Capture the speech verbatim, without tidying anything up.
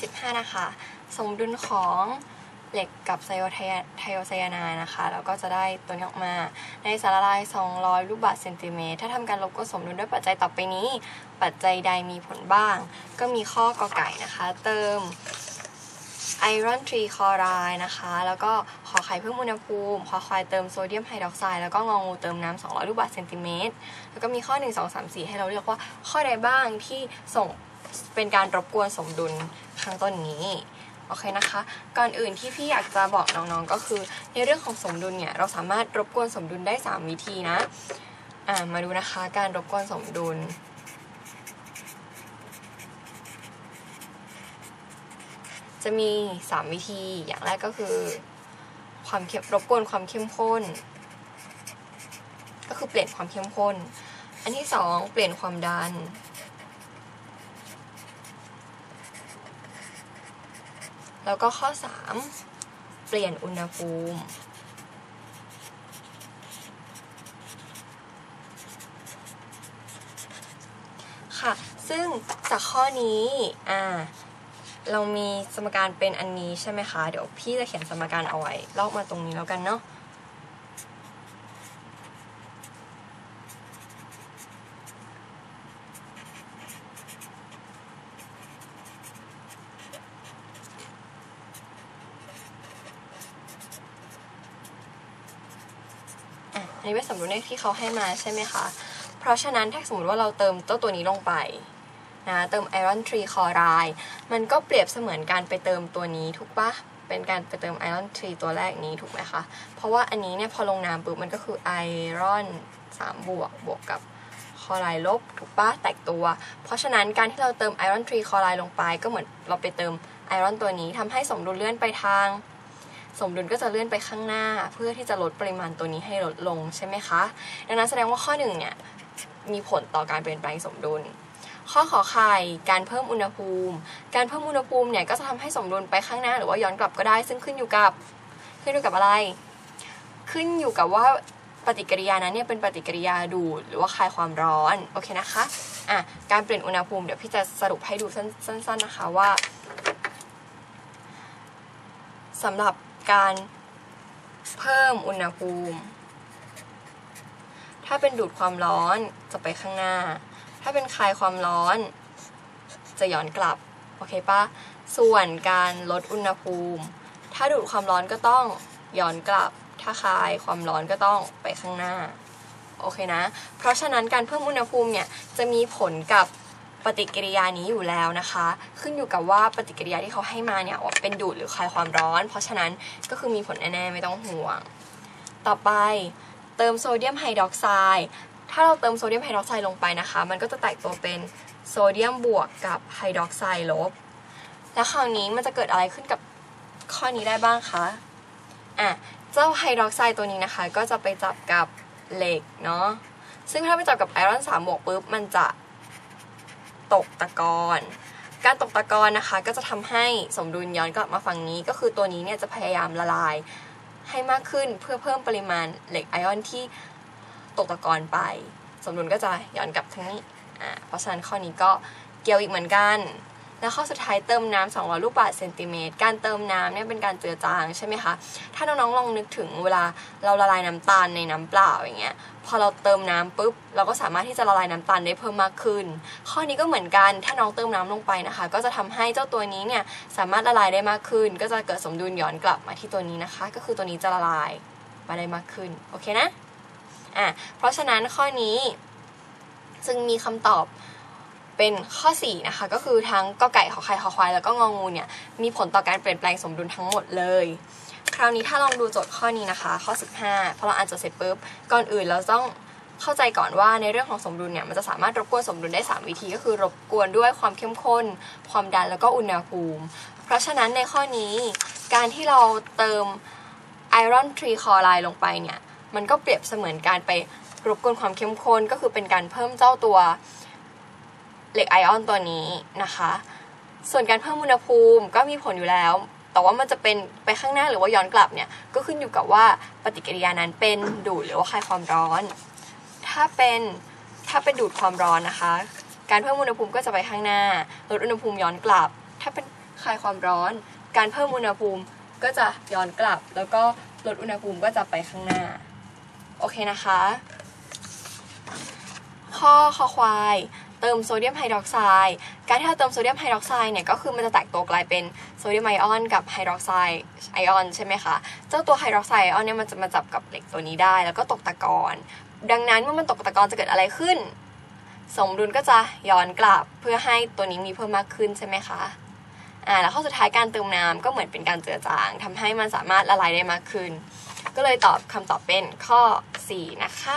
ยี่สิบห้านะคะสมดุลของเหล็กกับไซโอไทโอไซยาไนด์นะคะแล้วก็จะได้ตัวนี้ออกมาในสารละลายสองร้อยลูกบาศก์เซนติเมตรถ้าทำการลบก็สมดุลด้วยปัจจัยต่อไปนี้ปัจจัยใดมีผลบ้างก็มีข้อกอไก่นะคะเติมไอรอนทรีคลอไรด์นะคะแล้วก็ขอไข่เพิ่มอุณหภูมิขอควายเติมโซเดียมไฮดรอกไซด์แล้วก็งองูเติมน้ำสองร้อยลูกบาศก์เซนติเมตรแล้วก็มีข้อหนึ่ง สอง สาม สี่ให้เราเลือกว่าข้อใดบ้างที่ส่งเป็นการรบกวนสมดุลข้างต้นนี้โอเคนะคะก่อนอื่นที่พี่อยากจะบอกน้องๆก็คือในเรื่องของสมดุลเนี่ยเราสามารถรบกวนสมดุลได้สามวิธีนะอ่ามาดูนะคะการรบกวนสมดุลจะมีสามวิธีอย่างแรกก็คือความเข้มรบกวนความเข้มข้นก็คือเปลี่ยนความเข้มข้นอันที่สองเปลี่ยนความดันแล้วก็ข้อสามเปลี่ยนอุณหภูมิค่ะซึ่งจากข้อนี้อ่าเรามีสมการเป็นอันนี้ใช่ไหมคะเดี๋ยวพี่จะเขียนสมการเอาไว้ลอกมาตรงนี้แล้วกันเนาะอันนี้เป็นสมดุลที่เขาให้มาใช่ไหมคะเพราะฉะนั้นถ้าสมมติว่าเราเติมตัวตัวนี้ลงไปนะเติมไอรอนทรีคลอไรด์มันก็เปรียบเสมือนการไปเติมตัวนี้ถูกปะเป็นการไปเติมไอรอนทรีตัวแรกนี้ถูกไหมคะเพราะว่าอันนี้เนี่ยพอลงน้ำปุ๊บมันก็คือไอรอนสามบวกบวกกับคลอไรด์ลบถูกปะแตกตัวเพราะฉะนั้นการที่เราเติมไอรอนทรีคลอไรด์ลงไปก็เหมือนเราไปเติมไอรอนตัวนี้ทำให้สมดุลเลื่อนไปทางสมดุลก็จะเลื่อนไปข้างหน้าเพื่อที่จะลดปริมาณตัวนี้ให้ลดลงใช่ไหมคะดังนั้นแสดงว่าข้อหนึ่งเนี่ยมีผลต่อการเปลี่ยนแปลงสมดุลข้อขอไข่การเพิ่มอุณหภูมิการเพิ่มอุณหภูมิเนี่ยก็จะทำให้สมดุลไปข้างหน้าหรือว่าย้อนกลับก็ได้ซึ่งขึ้นอยู่กับขึ้นอยู่กับอะไรขึ้นอยู่กับว่าปฏิกิริยานั้นเนี่ยเป็นปฏิกิริยาดูดหรือว่าคายความร้อนโอเคนะคะอ่ะการเปลี่ยนอุณหภูมิเดี๋ยวพี่จะสรุปให้ดูสั้นๆนะคะว่าสำหรับการเพิ่มอุณหภูมิถ้าเป็นดูดความร้อนจะไปข้างหน้าถ้าเป็นคายความร้อนจะย้อนกลับโอเคปะส่วนการลดอุณหภูมิถ้าดูดความร้อนก็ต้องย้อนกลับถ้าคายความร้อนก็ต้องไปข้างหน้าโอเคนะเพราะฉะนั้นการเพิ่มอุณหภูมิเนี่ยจะมีผลกับปฏิกิริยานี้อยู่แล้วนะคะขึ้นอยู่กับว่าปฏิกิริยาที่เขาให้มาเนี่ยว่าเป็นดูดหรือคายความร้อนเพราะฉะนั้นก็คือมีผลแน่ๆไม่ต้องห่วงต่อไปเติมโซเดียมไฮดรอกไซด์ถ้าเราเติมโซเดียมไฮดรอกไซด์ลงไปนะคะมันก็จะแตกตัวเป็นโซเดียมบวกกับไฮดรอกไซด์ลบแล้วคราวนี้มันจะเกิดอะไรขึ้นกับข้อนี้ได้บ้างคะอ่ะเจ้าไฮดรอกไซด์ตัวนี้นะคะก็จะไปจับกับเหล็กเนาะซึ่งถ้าไปจับกับไอรอนสามบวกปุ๊บมันจะตกตะกอนการตกตะกอนนะคะก็จะทำให้สมดุลย้อนกลับมาฝั่งนี้ก็คือตัวนี้เนี่ยจะพยายามละลายให้มากขึ้นเพื่อเพิ่มปริมาณเหล็กไอออนที่ตกตะกอนไปสมดุลก็จะย้อนกลับทั้งนี้อ่าเพราะฉะนั้นข้อนี้ก็เกี่ยวอีกเหมือนกันแล้วข้อสุดท้ายเติมน้ำสองร้อยลูกบาศก์เซนติเมตรการเติมน้ำเนี่ยเป็นการเจือจางใช่ไหมคะถ้าน้องๆลองนึกถึงเวลาเราละลายน้ำตาลในน้ำเปล่าอย่างเงี้ยพอเราเติมน้ำปุ๊บเราก็สามารถที่จะละลายน้ำตาลได้เพิ่มมากขึ้นข้อนี้ก็เหมือนกันถ้าน้องเติมน้ำลงไปนะคะก็จะทำให้เจ้าตัวนี้เนี่ยสามารถละลายได้มากขึ้นก็จะเกิดสมดุลย้อนกลับมาที่ตัวนี้นะคะก็คือตัวนี้จะละลายมาได้มากขึ้นโอเคนะอ่ะเพราะฉะนั้นข้อนี้ซึ่งมีคำตอบเป็นข้อสี่นะคะก็คือทั้งกอไก่ขอไข่ขอควายแล้วก็งองูเนี่ยมีผลต่อการเปลี่ยนแปลงสมดุลทั้งหมดเลยคราวนี้ถ้าลองดูโจทย์ข้อนี้นะคะข้อสิบห้าพอเราอ่านโจทย์เสร็จปุ๊บก่อนอื่นเราต้องเข้าใจก่อนว่าในเรื่องของสมดุลเนี่ยมันจะสามารถรบกวนสมดุลได้สามวิธีก็คือรบกวนด้วยความเข้มข้นความดันแล้วก็อุณหภูมิเพราะฉะนั้นในข้อนี้การที่เราเติมไอรอนทรีคลอไรด์ลงไปเนี่ยมันก็เปรียบเสมือนการไปรบกวนความเข้มข้นก็คือเป็นการเพิ่มเจ้าตัวเหล็กไอออนตัวนี้นะคะส่วนการเพิ่มอุณหภูมิก็มีผลอยู่แล้วแต่ว่ามันจะเป็นไปข้างหน้าหรือว่าย้อนกลับเนี่ยก็ขึ้นอยู่กับว่าปฏิกิริยานั้นเป็นดูดหรือว่าคายความร้อนถ้าเป็นถ้าเป็นดูดความร้อนนะคะการเพิ่มอุณหภูมิก็จะไปข้างหน้าลดอุณหภูมิย้อนกลับถ้าเป็น คลายความร้อนการเพิ่มอุณหภูมิก็จะย้อนกลับแล้วก็ลดอุณหภูมิก็จะไปข้างหน้าโอเคนะคะข้อคอควายเติมโซเดียมไฮดรอกไซด์การที่เราเติมโซเดียมไฮดรอกไซด์เนี่ยก็คือมันจะแตกตัวกลายเป็นโซเดียมไอออนกับไฮดรอกไซด์ไอออนใช่ไหมคะเจ้าตัวไฮดรอกไซด์ไอออนเนี่ยมันจะมาจับกับเหล็กตัวนี้ได้แล้วก็ตกตะกอนดังนั้นเมื่อมันตกตะกอนจะเกิดอะไรขึ้นสมดุลก็จะย้อนกลับเพื่อให้ตัวนี้มีเพิ่มมากขึ้นใช่ไหมคะอ่าแล้วข้อสุดท้ายการเติมน้ำก็เหมือนเป็นการเจือจางทำให้มันสามารถละลายได้มากขึ้นก็เลยตอบคำตอบเป็นข้อสี่นะคะ